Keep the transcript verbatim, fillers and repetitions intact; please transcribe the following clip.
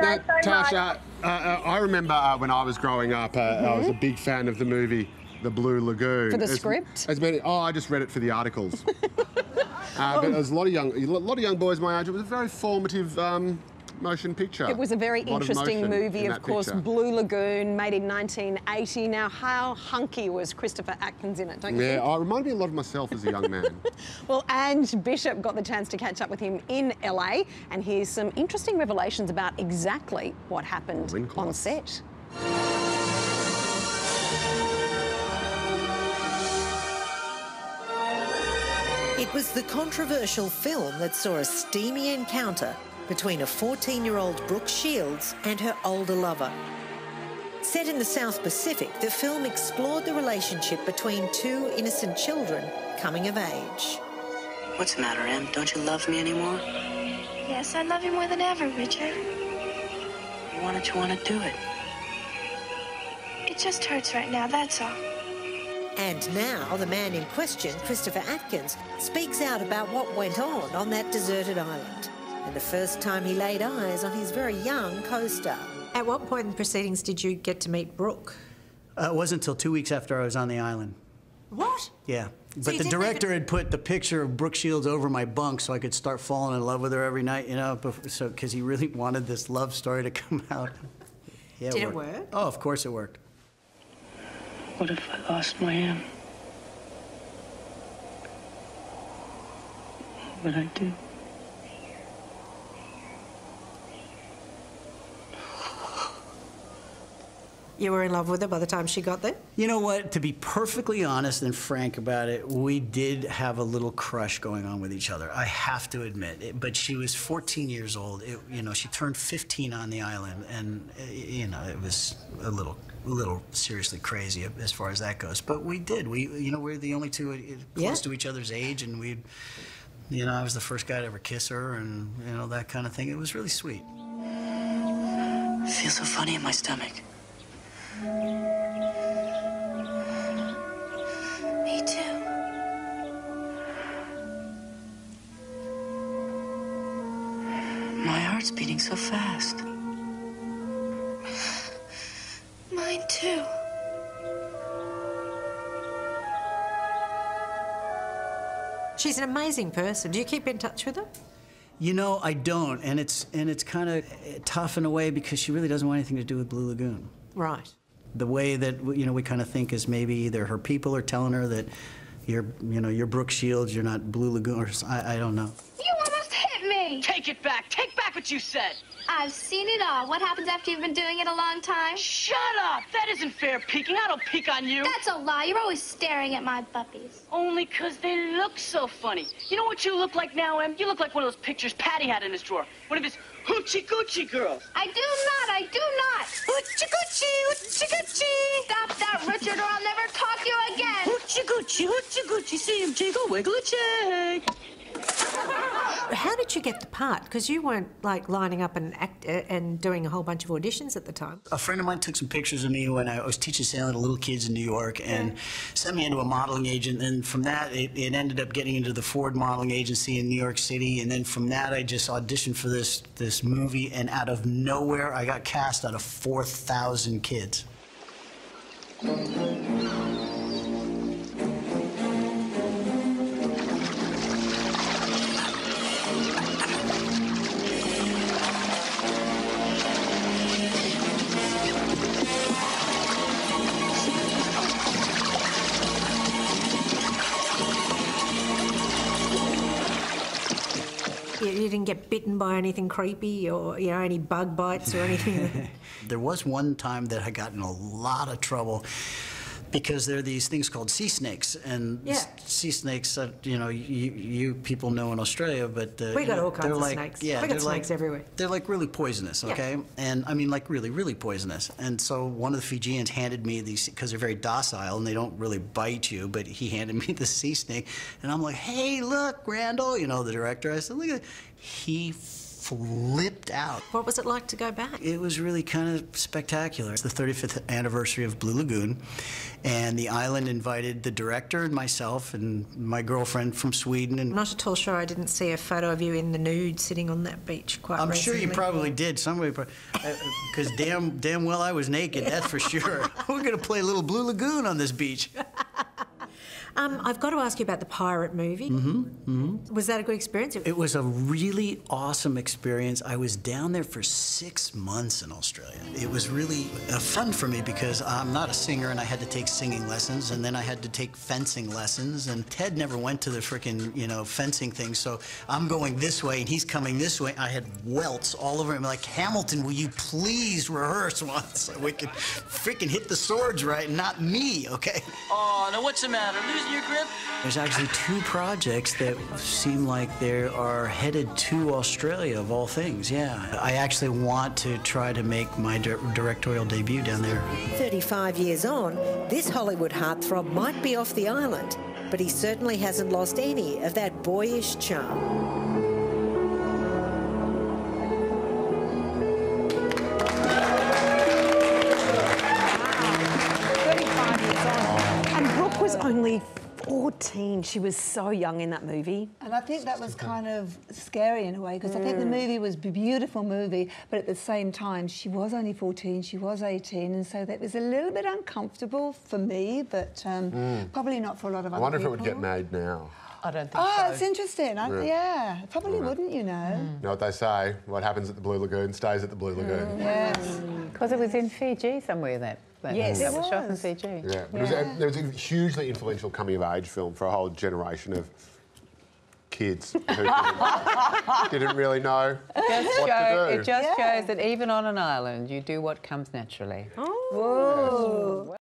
that, so Tasha, uh, uh, I remember uh, when I was growing up, uh, mm-hmm. I was a big fan of the movie The Blue Lagoon. For the as, script? As many, oh, I just read it for the articles. uh, but it was a lot of young, a lot of young boys my age. It was a very formative um, motion picture. It was a very interesting of movie, in of course. Picture. Blue Lagoon, made in nineteen eighty. Now, how hunky was Christopher Atkins in it, don't you yeah, think? Yeah, it reminded me a lot of myself as a young man. Well, Ange Bishop got the chance to catch up with him in L A, and here's some interesting revelations about exactly what happened on set. It was the controversial film that saw a steamy encounter between a fourteen-year-old Brooke Shields and her older lover. Set in the South Pacific, the film explored the relationship between two innocent children coming of age. What's the matter, Em? Don't you love me anymore? Yes, I love you more than ever, Richard. Why don't you want to do it? It just hurts right now, that's all. And now the man in question, Christopher Atkins, speaks out about what went on on that deserted island, and the first time he laid eyes on his very young co-star. At what point in the proceedings did you get to meet Brooke? Uh, it wasn't until two weeks after I was on the island. What? Yeah. So but the director even... had put the picture of Brooke Shields over my bunk so I could start falling in love with her every night, you know, before, so because he really wanted this love story to come out. Yeah, did it work? it work? Oh, of course it worked. What if I lost my Em? What would I do? You were in love with her by the time she got there? You know what? To be perfectly honest and frank about it, we did have a little crush going on with each other. I have to admit. It, but she was fourteen years old. It, you know, she turned fifteen on the island, and uh, you know, it was a little, a little seriously crazy as far as that goes. But we did. We, you know, we're the only two close yeah. to each other's age, and we, you know, I was the first guy to ever kiss her, and you know, that kind of thing. It was really sweet. It feels so funny in my stomach. Me too. My heart's beating so fast. Mine too. She's an amazing person. Do you keep in touch with her? You know, I don't, and it's and it's kind of tough in a way because she really doesn't want anything to do with Blue Lagoon. Right. The way that, you know, we kind of think is maybe either her people are telling her that you're, you know, you're Brooke Shields, you're not Blue Lagoon, or I, I don't know. You almost hit me! Take it back! Take back what you said! I've seen it all. What happens after you've been doing it a long time? Shut up! That isn't fair peeking. I don't peek on you. That's a lie. You're always staring at my puppies. Only because they look so funny. You know what you look like now, Em? You look like one of those pictures Patty had in his drawer. One of his hoochie coochie girls. I do not. I do not. Hoochie coochie. Hoochie coochie. Stop that, Richard, or I'll never talk to you again. Hoochie coochie. Hoochie coochie. See him jiggle, wiggle, shake. How did you get the part? Because you weren't like lining up and act uh, and doing a whole bunch of auditions at the time. A friend of mine took some pictures of me when I was teaching sailing to little kids in New York, and yeah. sent me into a modeling agent. And from that, it, it ended up getting into the Ford modeling agency in New York City. And then from that, I just auditioned for this this movie, and out of nowhere, I got cast out of four thousand kids. You didn't get bitten by anything creepy or, you know, any bug bites or anything? There was one time that I got in a lot of trouble because there are these things called sea snakes. And yeah. sea snakes, uh, you know, you, you people know in Australia, but... Uh, we got know, all kinds of like, snakes. Yeah, we got snakes like, everywhere. They're like really poisonous, okay? Yeah. And I mean like really, really poisonous. And so one of the Fijians handed me these, because they're very docile and they don't really bite you, but he handed me the sea snake. And I'm like, hey, look, Randall, you know, the director. I said, look at that. He flipped out. What was it like to go back? It was really kind of spectacular. It's the thirty-fifth anniversary of Blue Lagoon, and the island invited the director and myself and my girlfriend from Sweden. And I'm not at all sure I didn't see a photo of you in the nude sitting on that beach quite I'm recently. Sure you probably did. Somebody, because damn, damn well I was naked, yeah. That's for sure. We're going to play Little Blue Lagoon on this beach. Um, I've got to ask you about the pirate movie. Mm-hmm, mm-hmm. Was that a good experience? It was a really awesome experience. I was down there for six months in Australia. It was really fun for me because I'm not a singer and I had to take singing lessons, and then I had to take fencing lessons, and Ted never went to the frickin', you know, fencing thing, so I'm going this way and he's coming this way. I had welts all over him, like, Hamilton, will you please rehearse once so we could frickin' hit the swords right, not me, okay? Oh, now what's the matter? Your grip? There's actually two projects that seem like they are headed to Australia, of all things, yeah. I actually want to try to make my di directorial debut down there. thirty-five years on, this Hollywood heartthrob might be off the island, but he certainly hasn't lost any of that boyish charm. Only fourteen. She was so young in that movie. And I think that was kind of scary in a way, because mm. I think the movie was a beautiful movie, but at the same time, she was only fourteen, she was eighteen, and so that was a little bit uncomfortable for me, but um, mm. probably not for a lot of other people. I wonder if it would get made now. I don't think oh, so. Oh, it's interesting. I, yeah. yeah. Probably right. wouldn't, you know. Mm. You know what they say, what happens at the Blue Lagoon stays at the Blue Lagoon. Mm. Yes. Because it was in Fiji somewhere, that. Yes, it was shot in Fiji. Yeah, but yeah. It, was a, it was a hugely influential coming-of-age film for a whole generation of kids who didn't, didn't really know just what show, to do. It just yeah. shows that even on an island, you do what comes naturally. Oh. Yes.